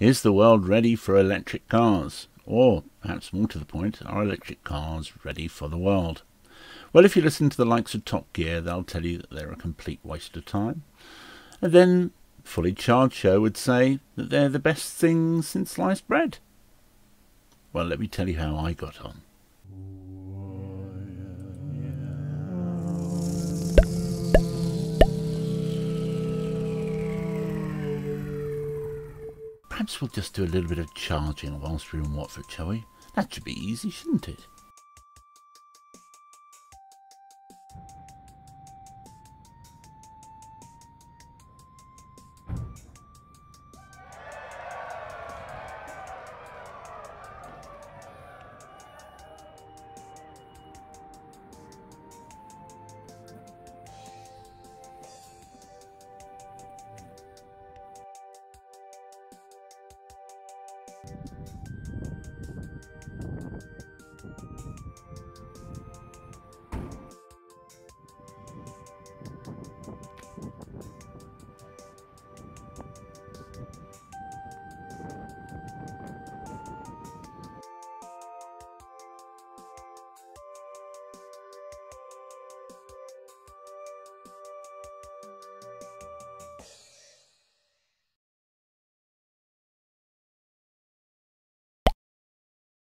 Is the world ready for electric cars? Or, perhaps more to the point, are electric cars ready for the world? Well, if you listen to the likes of Top Gear, they'll tell you that they're a complete waste of time. And then Fully Charged Show would say that they're the best thing since sliced bread. Well, let me tell you how I got on. Perhaps we'll just do a little bit of charging whilst we're in Watford, shall we? That should be easy, shouldn't it?